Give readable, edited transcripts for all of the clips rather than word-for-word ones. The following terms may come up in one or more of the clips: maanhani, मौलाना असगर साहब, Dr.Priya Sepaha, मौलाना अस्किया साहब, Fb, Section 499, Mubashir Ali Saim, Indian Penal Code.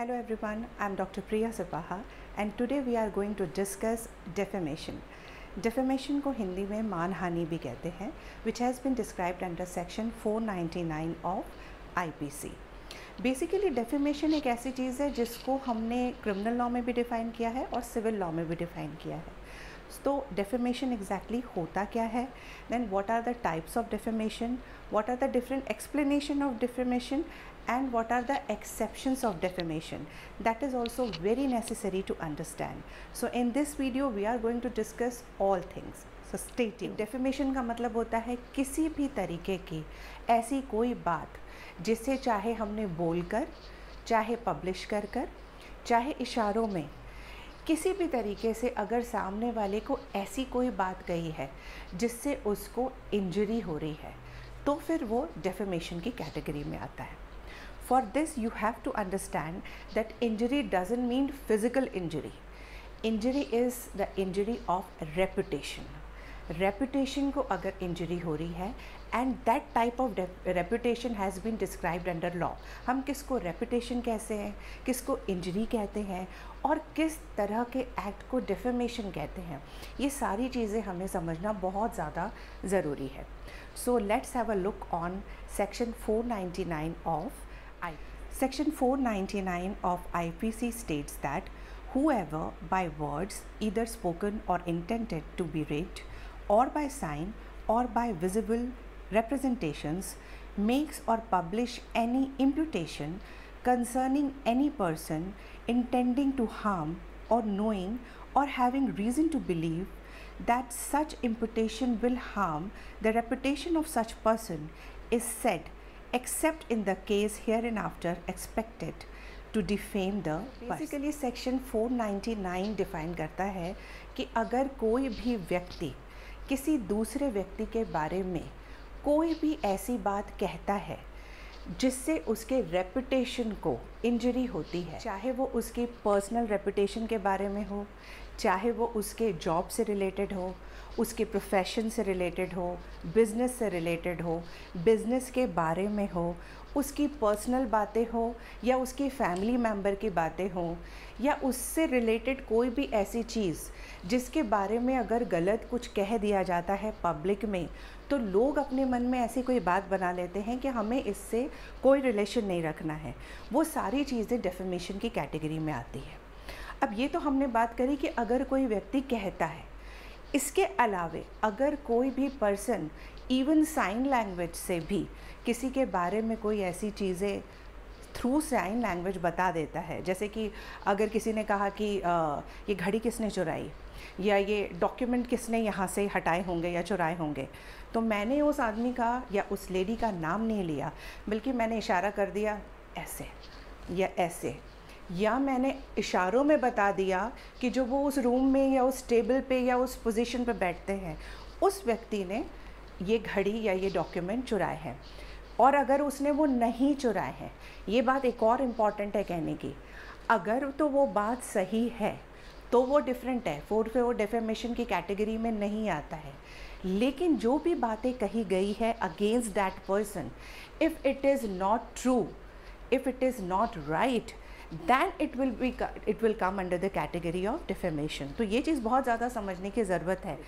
Hello everyone, I am Dr. Priya Sepaha and today we are going to discuss defamation. Defamation को हिंदी में मानहानि भी कहते हैं which has been described under Section 499 of IPC. Basically defamation एक ऐसी चीज़ है जिसको हमने क्रिमिनल लॉ में भी डिफ़ाइन किया है और सिविल लॉ में भी डिफ़ाइन किया है. तो डेफेमेशन एग्जैक्टली होता क्या है, then what are the types of defamation, what are the different explanation of defamation and what are the exceptions of defamation, that is also very necessary to understand. So in this video we are going to discuss all things, so stay tuned. Defamation का मतलब होता है किसी भी तरीके की ऐसी कोई बात जिसे चाहे हमने बोलकर, चाहे पब्लिश कर कर, चाहे इशारों में, किसी भी तरीके से अगर सामने वाले को ऐसी कोई बात कही है जिससे उसको इंजरी हो रही है तो फिर वो डेफेमेशन की कैटेगरी में आता है. For this you have to understand that injury doesn't mean physical injury. Injury is the injury of reputation. Reputation को अगर injury हो रही है and that type of reputation has been described under law. हम किसको reputation कैसे हैं, किसको injury कहते हैं और किस तरह के act को defamation कहते हैं, ये सारी चीज़ें हमें समझना बहुत ज़्यादा ज़रूरी है. So let's have a look on Section 499 of Section 499 of IPC states that whoever by words either spoken or intended to berate or by sign or by visible representations makes or publish any imputation concerning any person intending to harm or knowing or having reason to believe that such imputation will harm the reputation of such person is said except in the case hereinafter expected to defame the person. Basically Section 499 define करता है कि अगर कोई भी व्यक्ति किसी दूसरे व्यक्ति के बारे में कोई भी ऐसी बात कहता है जिससे उसके रेपुटेशन को इंजरी होती है, चाहे वो उसकी पर्सनल रेपुटेशन के बारे में हो, चाहे वो उसके जॉब से रिलेटेड हो, उसके प्रोफेशन से रिलेटेड हो, बिज़नेस से रिलेटेड हो, बिज़नेस के बारे में हो, उसकी पर्सनल बातें हो या उसकी फैमिली मेम्बर की बातें हों या उससे रिलेटेड कोई भी ऐसी चीज़ जिसके बारे में अगर गलत कुछ कह दिया जाता है पब्लिक में तो लोग अपने मन में ऐसी कोई बात बना लेते हैं कि हमें इससे कोई रिलेशन नहीं रखना है. वो सारी चीज़ें डेफेमेशन की कैटेगरी में आती है. अब ये तो हमने बात करी कि अगर कोई व्यक्ति कहता है, इसके अलावे अगर कोई भी पर्सन इवन साइन लैंग्वेज से भी किसी के बारे में कोई ऐसी चीज़ें थ्रू साइन लैंग्वेज बता देता है, जैसे कि अगर किसी ने कहा कि ये घड़ी किसने चुराई या ये डॉक्यूमेंट किसने यहाँ से हटाए होंगे या चुराए होंगे, तो मैंने उस आदमी का या उस लेडी का नाम नहीं लिया बल्कि मैंने इशारा कर दिया ऐसे या ऐसे, या मैंने इशारों में बता दिया कि जो वो उस रूम में या उस टेबल पे या उस पोजीशन पे बैठते हैं उस व्यक्ति ने ये घड़ी या ये डॉक्यूमेंट चुराए हैं. और अगर उसने वो नहीं चुराए हैं, ये बात एक और इम्पॉर्टेंट है कहने की, अगर तो वो बात सही है तो वो डिफरेंट है, वो डेफेमेशन की कैटेगरी में नहीं आता है. लेकिन जो भी बातें कही गई है against that person, if it is not true, if it is not right, then it will come under the category of defamation. तो ये चीज़ बहुत ज़्यादा समझने की ज़रूरत है.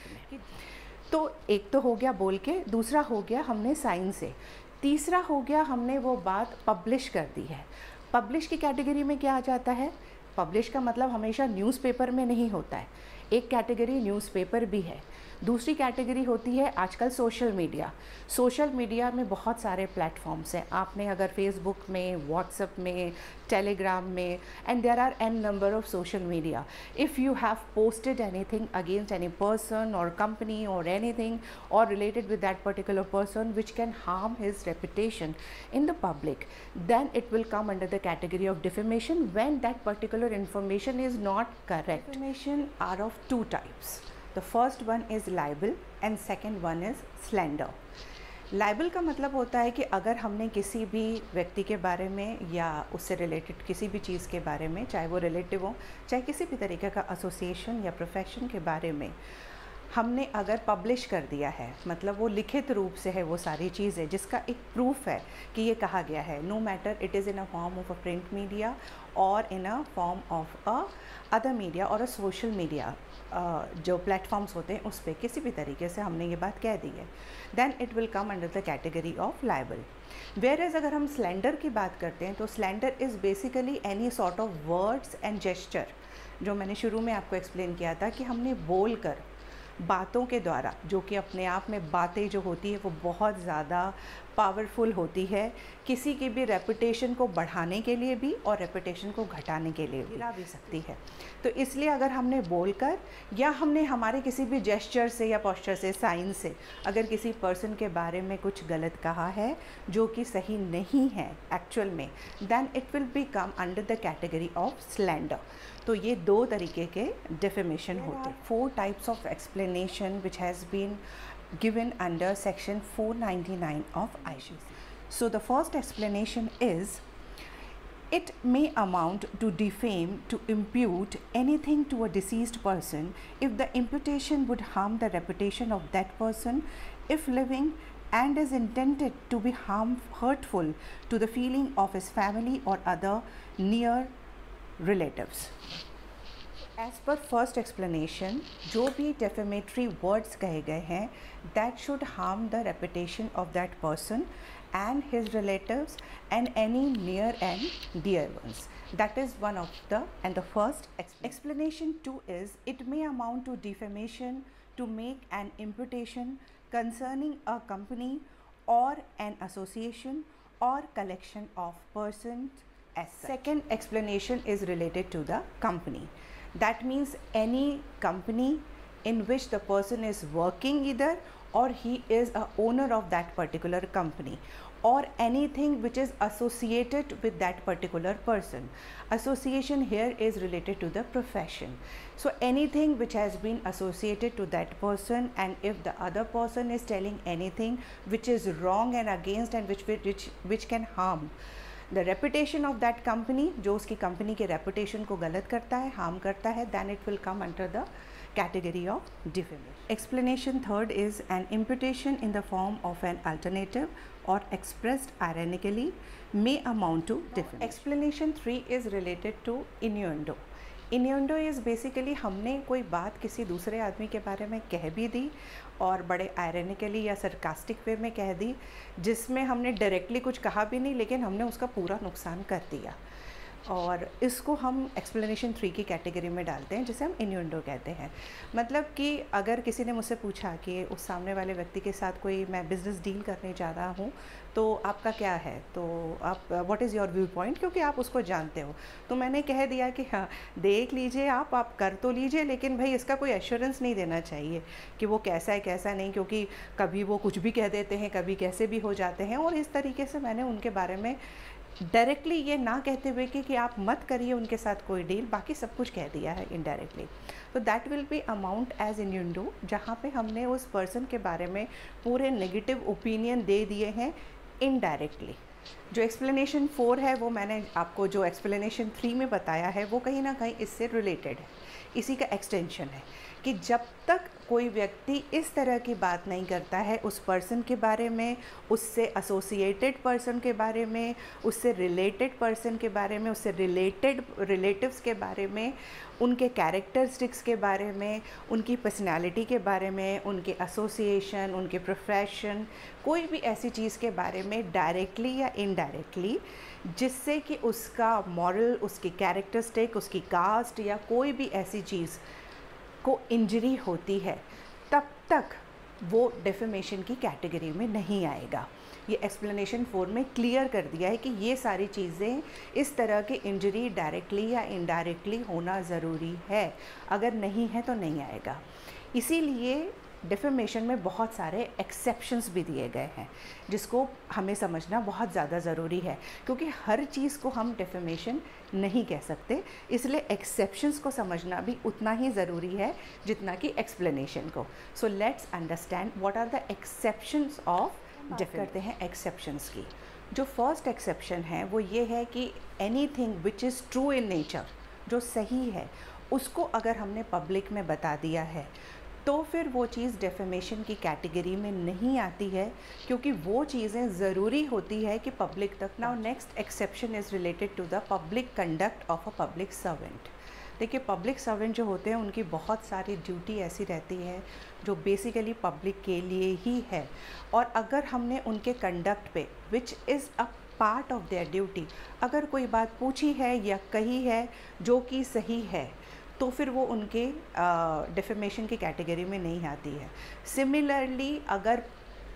तो एक तो हो गया बोल के, दूसरा हो गया हमने साइन से, तीसरा हो गया हमने वो बात पब्लिश कर दी है. पब्लिश की कैटेगरी में क्या आ जाता है? पब्लिश का मतलब हमेशा न्यूज़पेपर में नहीं होता है. एक कैटेगरी न्यूज़पेपर भी है, दूसरी कैटेगरी होती है आजकल सोशल मीडिया. सोशल मीडिया में बहुत सारे प्लेटफॉर्म्स हैं. आपने अगर फेसबुक में, व्हाट्सएप में, टेलीग्राम में, and there are an number of social media. If you have posted anything against any person और कंपनी और एनीथिंग और related with that particular person which can harm his reputation in the public, then it will come under the category of defamation when that particular information is not correct. Defamation are of two types. The first one is libel and second one is slander. Libel का मतलब होता है कि अगर हमने किसी भी व्यक्ति के बारे में या उससे रिलेटेड किसी भी चीज़ के बारे में, चाहे वो रिलेटिव हो, चाहे किसी भी तरीके का एसोसिएशन या प्रोफेशन के बारे में, हमने अगर पब्लिश कर दिया है, मतलब वो लिखित रूप से है वो सारी चीज़ें, जिसका एक प्रूफ है कि ये कहा गया है, no matter it is in a form of a print media और in a form of a other media और अ सोशल मीडिया, जो प्लेटफॉर्म्स होते हैं उस पर किसी भी तरीके से हमने ये बात कह दी है, then it will come under the category of libel. Where as अगर हम स्लैंडर की बात करते हैं तो slander is basically any sort of words and gesture, जो मैंने शुरू में आपको एक्सप्लेन किया था कि हमने बोल कर, बातों के द्वारा, जो कि अपने आप में बातें जो होती है वो बहुत ज़्यादा पावरफुल होती है, किसी की भी रेपुटेशन को बढ़ाने के लिए भी और रेपुटेशन को घटाने के लिए भी सकती है। तो इसलिए अगर हमने बोलकर या हमने हमारे किसी भी जेस्चर से या पोस्चर से, साइन से, अगर किसी पर्सन के बारे में कुछ गलत कहा है जो कि सही नहीं है एक्चुअल में, then it will be come under the category of slander. तो ये दो तरीके के डिफेमेशन होते हैं। 4 types of explanation which has been given under section 499 of IPC. So the first explanation is it may amount to defame, to impute anything to a deceased person if the imputation would harm the reputation of that person if living and is intended to be hurtful to the feeling of his family or other near relatives. As per first explanation, जो भी defamatory words कहे गए हैं, that should harm the reputation of that person and his relatives and any near and dear ones. That is one of the and the first explanation. 2 is it may amount to defamation to make an imputation concerning a company or an association or collection of persons. Second explanation is related to the company. That means any company in which the person is working either or he is a owner of that particular company or anything which is associated with that particular person. Association here is related to the profession. So anything which has been associated to that person, and if the other person is telling anything which is wrong and against and which can harm the reputation of that company, जो उसकी company के reputation को गलत करता है, harm करता है, then it will come under the category of defamation. Explanation 3rd is an imputation in the form of an alternative और expressed ironically may amount to defamation. Explanation 3 is related to innuendo. Innuendo is basically हमने कोई बात किसी दूसरे आदमी के बारे में कह भी दी और बड़े आयरनिकली या सरकास्टिक वे में कह दी, जिसमें हमने डायरेक्टली कुछ कहा भी नहीं लेकिन हमने उसका पूरा नुकसान कर दिया, और इसको हम एक्सप्लेनेशन 3 की कैटेगरी में डालते हैं, जिसे हम इन्यूएंडो कहते हैं। मतलब कि अगर किसी ने मुझसे पूछा कि उस सामने वाले व्यक्ति के साथ कोई मैं बिज़नेस डील करने जा रहा हूँ तो आपका क्या है, तो आप what is your view point, क्योंकि आप उसको जानते हो, तो मैंने कह दिया कि हाँ देख लीजिए, आप कर तो लीजिए लेकिन भाई इसका कोई एश्योरेंस नहीं देना चाहिए कि वो कैसा है कैसा नहीं, क्योंकि कभी वो कुछ भी कह देते हैं, कभी कैसे भी हो जाते हैं। और इस तरीके से मैंने उनके बारे में डायरेक्टली ये ना कहते हुए कि आप मत करिए उनके साथ कोई डील, बाकी सब कुछ कह दिया है इनडायरेक्टली, तो that will be amount as innuendo, जहाँ पे हमने उस पर्सन के बारे में पूरे नेगेटिव ओपिनियन दे दिए हैं इनडायरेक्टली। जो एक्सप्लेनेशन 4 है वो मैंने आपको जो एक्सप्लेनेशन 3 में बताया है वो कहीं ना कहीं इससे रिलेटेड है, इसी का एक्सटेंशन है कि जब तक कोई व्यक्ति इस तरह की बात नहीं करता है उस पर्सन के बारे में, उससे एसोसिएटेड पर्सन के बारे में, उससे रिलेटेड पर्सन के बारे में, उससे रिलेटेड रिलेटिव्स के बारे में, उनके कैरेक्टरिस्टिक्स के बारे में, उनकी पर्सनालिटी के बारे में, उनके एसोसिएशन, उनके प्रोफेशन, कोई भी ऐसी चीज़ के बारे में डायरेक्टली या इनडायरेक्टली, जिससे कि उसका मॉरल, उसकी कैरेक्टरिस्टिक, उसकी कास्ट या कोई भी ऐसी चीज़ को इंजरी होती है, तब तक वो डिफेमेशन की कैटेगरी में नहीं आएगा। ये एक्सप्लेनेशन 4 में क्लियर कर दिया है कि ये सारी चीज़ें, इस तरह के इंजरी डायरेक्टली या इनडायरेक्टली होना ज़रूरी है, अगर नहीं है तो नहीं आएगा। इसीलिए डिफेमेशन में बहुत सारे एक्सेप्शंस भी दिए गए हैं, जिसको हमें समझना बहुत ज़्यादा ज़रूरी है, क्योंकि हर चीज़ को हम डिफेमेशन नहीं कह सकते, इसलिए एक्सेप्शंस को समझना भी उतना ही ज़रूरी है जितना कि एक्सप्लेनेशन को। So let's understand what are the exceptions of defamation. करते हैं एक्सेप्शंस की। जो फर्स्ट एक्सेप्शन है वो ये है कि anything which is true in nature, जो सही है उसको अगर हमने पब्लिक में बता दिया है तो फिर वो चीज़ डेफेमेशन की कैटेगरी में नहीं आती है, क्योंकि वो चीज़ें ज़रूरी होती है कि पब्लिक तक। Now next exception is related to the public conduct of a public servant. देखिए, पब्लिक सर्वेंट जो होते हैं उनकी बहुत सारी ड्यूटी ऐसी रहती है जो बेसिकली पब्लिक के लिए ही है, और अगर हमने उनके कंडक्ट पे, which is a part of their duty, अगर कोई बात पूछी है या कही है जो कि सही है, तो फिर वो उनके डिफेमेशन की कैटेगरी में नहीं आती है। सिमिलरली, अगर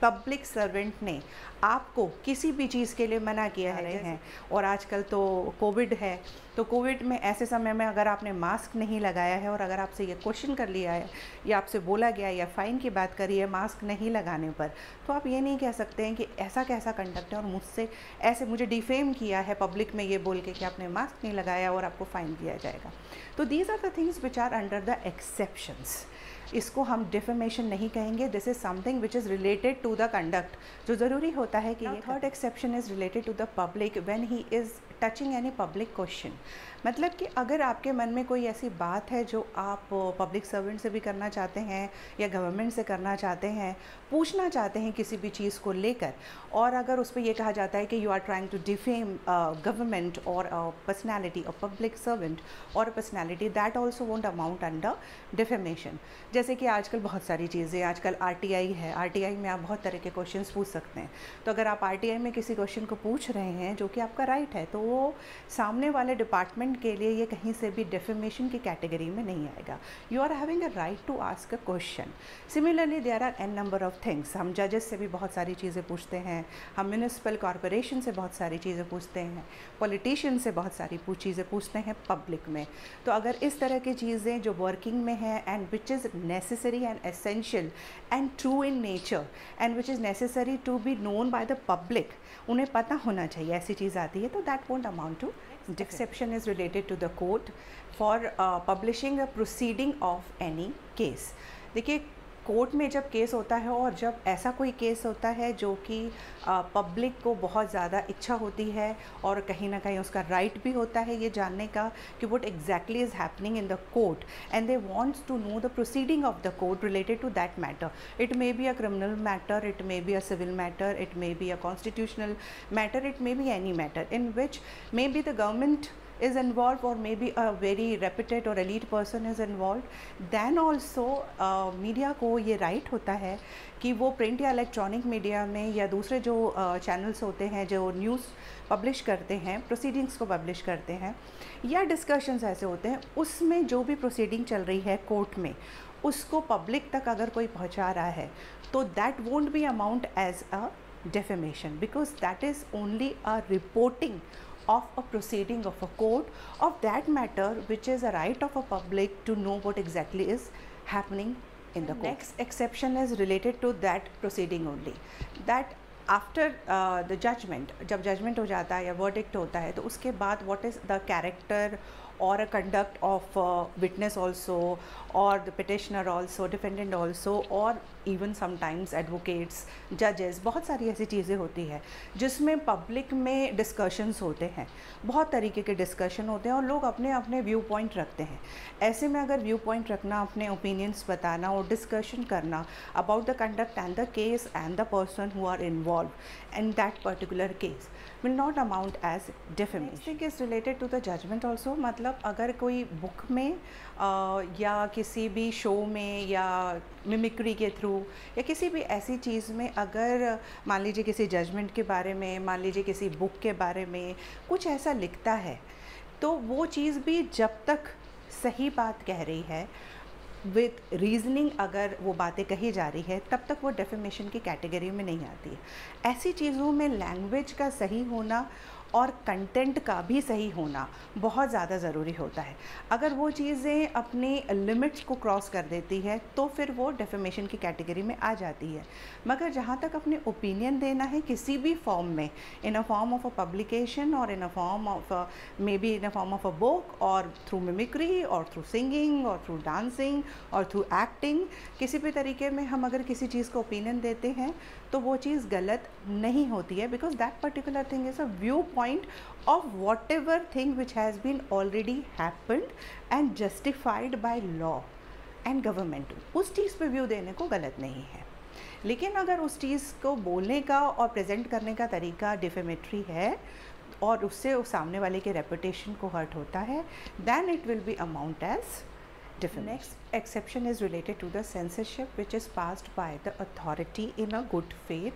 पब्लिक सर्वेंट ने आपको किसी भी चीज़ के लिए मना किया है, और आजकल तो कोविड है, तो कोविड में ऐसे समय में अगर आपने मास्क नहीं लगाया है और अगर आपसे ये क्वेश्चन कर लिया है या आपसे बोला गया है या फ़ाइन की बात करी है मास्क नहीं लगाने पर, तो आप ये नहीं कह सकते हैं कि ऐसा कैसा कंडक्ट है और मुझसे ऐसे मुझे डिफेम किया है पब्लिक में ये बोल के कि आपने मास्क नहीं लगाया और आपको फ़ाइन दिया जाएगा। तो these are the things which are under the exceptions. इसको हम डिफेमेशन नहीं कहेंगे। This is something which is related to the conduct, जो ज़रूरी होता है कि ये। Third exception is related to the public when he is touching any public question. मतलब कि अगर आपके मन में कोई ऐसी बात है जो आप पब्लिक सर्वेंट से भी करना चाहते हैं या गवर्नमेंट से करना चाहते हैं, पूछना चाहते हैं किसी भी चीज़ को लेकर, और अगर उस पर यह कहा जाता है कि you are trying to defame government और पर्सनैलिटी और पब्लिक सर्वेंट और personality, that also won't amount under defamation. जैसे कि आजकल बहुत सारी चीज़ें, आजकल आरटीआई है, आरटीआई में आप बहुत तरह के क्वेश्चंस पूछ सकते हैं। तो अगर आप आरटीआई में किसी क्वेश्चन को पूछ रहे हैं जो कि आपका राइट है, तो वो सामने वाले डिपार्टमेंट के लिए ये कहीं से भी डिफेमेशन की कैटेगरी में नहीं आएगा। You are having a right to ask a question. Similarly there are an number of things. हम जजेस से भी बहुत सारी चीज़ें पूछते हैं, हम म्यूनिसिपल कॉरपोरेशन से बहुत सारी चीज़ें पूछते हैं, पॉलिटिशियन से बहुत सारी चीज़ें पूछते हैं पब्लिक में। तो अगर इस तरह की चीज़ें जो वर्किंग में है, and which is necessary and essential and true in nature and which is necessary to be known by the public, उन्हें पता होना चाहिए ऐसी चीज़ आती है, तो that won't amount to exception is related to the court for publishing a proceeding of any case. देखिए, court में जब केस होता है और जब ऐसा कोई केस होता है जो कि पब्लिक को बहुत ज़्यादा इच्छा होती है और कहीं ना कहीं उसका राइट भी होता है ये जानने का कि what exactly is happening in the court, and they wants to know the proceeding of the court related to that matter. It may be a criminal matter, it may be a civil matter, it may be a constitutional matter, it may be any matter in which may be the government is involved or maybe a very reputed or elite person is involved. Then also media को ये right होता है कि वो print या electronic media में या दूसरे जो चैनल्स होते हैं जो न्यूज़ पब्लिश करते हैं, प्रोसीडिंग्स को पब्लिश करते हैं या डिस्कशंस ऐसे होते हैं, उसमें जो भी प्रोसीडिंग चल रही है कोर्ट में उसको पब्लिक तक अगर कोई पहुंचा रहा है, तो that won't be amount as a defamation because that is only a reporting of a proceeding of a court of that matter which is a right of a public to know what exactly is happening in the court. Next exception is related to that proceeding only, that after the judgment, जब judgment हो जाता है या verdict होता है, तो उसके बाद व्हाट इज़ द कैरेक्टर और a conduct of witness also और the petitioner also, defendant also, और इवन समटाइम्स एडवोकेट्स, जजेस, बहुत सारी ऐसी चीज़ें होती है जिसमें पब्लिक में डिस्कशंस होते हैं, बहुत तरीके के डिस्कशन होते हैं और लोग अपने अपने व्यू पॉइंट रखते हैं। ऐसे में अगर व्यू पॉइंट रखना, अपने ओपिनियंस बताना और डिस्कशन करना about the conduct and the case and the person who are involve in that particular case will not amount as defamation. Next thing is related to the judgment also. मतलब अगर कोई book में या किसी भी show में या mimicry के थ्रू या किसी भी ऐसी चीज़ में, अगर मान लीजिए किसी जजमेंट के बारे में, मान लीजिए किसी बुक के बारे में कुछ ऐसा लिखता है, तो वो चीज़ भी जब तक सही बात कह रही है विथ रीजनिंग, अगर वो बातें कही जा रही है, तब तक वो डेफेमेशन की कैटेगरी में नहीं आती है। ऐसी चीज़ों में लैंग्वेज का सही होना और कंटेंट का भी सही होना बहुत ज़्यादा ज़रूरी होता है। अगर वो चीज़ें अपने लिमिट्स को क्रॉस कर देती है, तो फिर वो डेफेमेशन की कैटेगरी में आ जाती है। मगर जहाँ तक अपने ओपिनियन देना है किसी भी फॉर्म में, in a form of a publication और in a form of may be in a form of a book और थ्रू मिमिक्री और थ्रू सिंगिंग और थ्रू डांसिंग और थ्रू एक्टिंग, किसी भी तरीके में हम अगर किसी चीज़ को ओपिनियन देते हैं, तो वो चीज़ गलत नहीं होती है because that particular thing is a view point of whatever thing which has been already happened and justified by law. And government too, उस चीज़ पर व्यू देने को गलत नहीं है। लेकिन अगर उस चीज़ को बोलने का और प्रेजेंट करने का तरीका डिफेमेटरी है और उससे उस सामने वाले के रेपुटेशन को हर्ट होता है, then it will be amount as defamatory. Next exception is related to the censorship which is passed by the authority in a good faith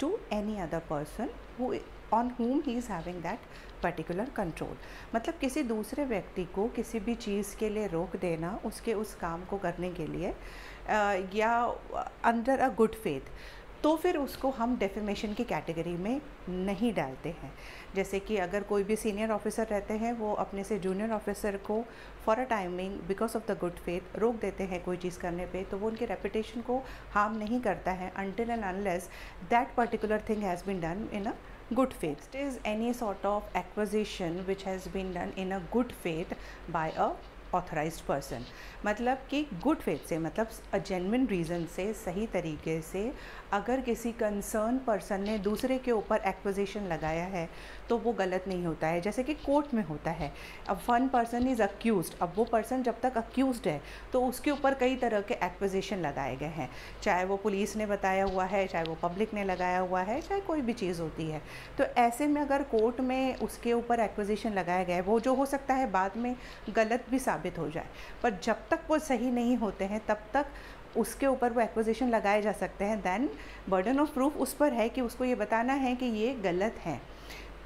to any other person who on whom he is having that particular control. मतलब किसी दूसरे व्यक्ति को किसी भी चीज़ के लिए रोक देना उसके उस काम को करने के लिए या अंडर अ गुड फेथ, तो फिर उसको हम डेफिमेशन की कैटेगरी में नहीं डालते हैं। जैसे कि अगर कोई भी सीनियर ऑफिसर रहते हैं वो अपने से जूनियर ऑफिसर को for a timing because of the good faith रोक देते हैं कोई चीज़ करने पे, तो वो उनके रेपुटेशन को हार्म नहीं करता है until and unless that particular thing has been done in a good faith is any sort of acquisition which has been done in a good faith by a authorized person। मतलब कि good faith से मतलब a genuine reason से, सही तरीके से अगर किसी concerned person ने दूसरे के ऊपर acquisition लगाया है तो वो गलत नहीं होता है। जैसे कि कोर्ट में होता है, अब वन पर्सन इज़ अक्यूज़्ड, अब वो पर्सन जब तक अक्यूज़्ड है तो उसके ऊपर कई तरह के एक्विजिशन लगाए गए हैं, चाहे वो पुलिस ने बताया हुआ है, चाहे वो पब्लिक ने लगाया हुआ है, चाहे कोई भी चीज़ होती है। तो ऐसे में अगर कोर्ट में उसके ऊपर एक्विजिशन लगाया गया है, वो जो हो सकता है बाद में गलत भी साबित हो जाए, पर जब तक वो सही नहीं होते हैं तब तक उसके ऊपर वो एक्विजिशन लगाए जा सकते हैं। दैन बर्डन ऑफ प्रूफ उस पर है कि उसको ये बताना है कि ये गलत है।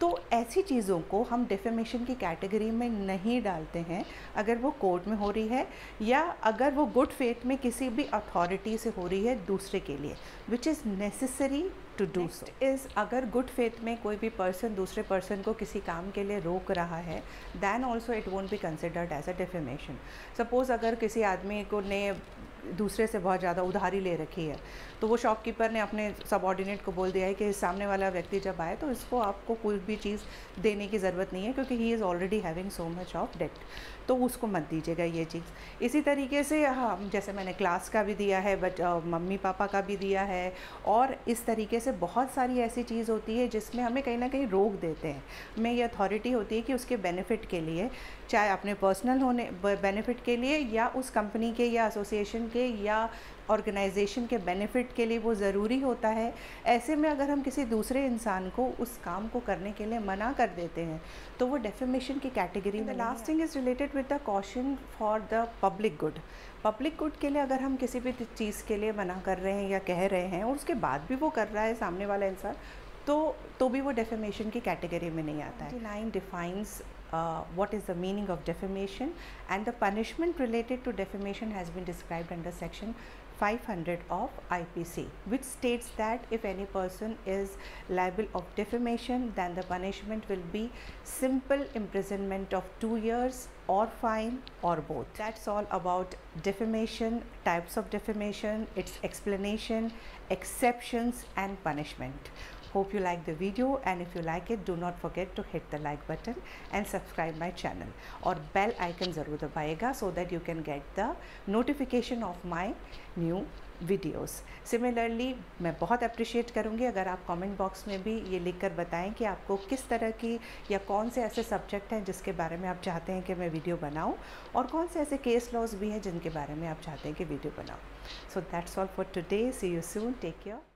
तो ऐसी चीज़ों को हम डिफेमेशन की कैटेगरी में नहीं डालते हैं अगर वो कोर्ट में हो रही है या अगर वो गुड फेथ में किसी भी अथॉरिटी से हो रही है दूसरे के लिए, which is necessary to do so. Is अगर गुड फेथ में कोई भी पर्सन दूसरे पर्सन को किसी काम के लिए रोक रहा है, then also it won't be considered as a defamation. Suppose अगर किसी आदमी को ने दूसरे से बहुत ज़्यादा उधारी ले रखी है तो वो शॉपकीपर ने अपने सबऑर्डिनेट को बोल दिया है कि सामने वाला व्यक्ति जब आए तो इसको आपको कोई भी चीज़ देने की ज़रूरत नहीं है क्योंकि he is already having so much of debt, तो उसको मत दीजिएगा ये चीज़। इसी तरीके से हाँ, जैसे मैंने क्लास का भी दिया है, बट मम्मी पापा का भी दिया है, और इस तरीके से बहुत सारी ऐसी चीज़ होती है जिसमें हमें कहीं ना कहीं रोक देते हैं। हमें ये अथॉरिटी होती है कि उसके बेनिफिट के लिए, चाहे अपने पर्सनल होने बेनिफिट के लिए या उस कंपनी के या एसोसिएशन के या ऑर्गेनाइजेशन के बेनिफिट के लिए वो ज़रूरी होता है। ऐसे में अगर हम किसी दूसरे इंसान को उस काम को करने के लिए मना कर देते हैं तो वो डेफेमेशन की कैटेगरी में। Last thing is related with the caution for the public good. Public good के लिए अगर हम किसी भी चीज़ के लिए मना कर रहे हैं या कह रहे हैं और उसके बाद भी वो कर रहा है सामने वाला इंसान, तो भी वो डेफेमेशन की कैटेगरी में नहीं आता है। 9 defines what is the meaning of defamation and the punishment related to defamation has been described under Section 500 of IPC, which states that if any person is liable of defamation, then the punishment will be simple imprisonment of 2 years or fine or both. That's all about defamation, types of defamation, its explanation, exceptions and punishment. Hope you like the video, and if you like it, do not forget to hit the like button and subscribe my channel और bell icon ज़रूर दबाएगा so that you can get the notification of my new videos। Similarly, मैं बहुत appreciate करूँगी अगर आप comment box में भी ये लिख कर बताएँ कि आपको किस तरह की या कौन से ऐसे subject हैं जिसके बारे में आप चाहते हैं कि मैं video बनाऊँ और कौन से ऐसे case laws भी हैं जिनके बारे में आप चाहते हैं कि video बनाऊँ। So that's all for today. See you soon. Take care.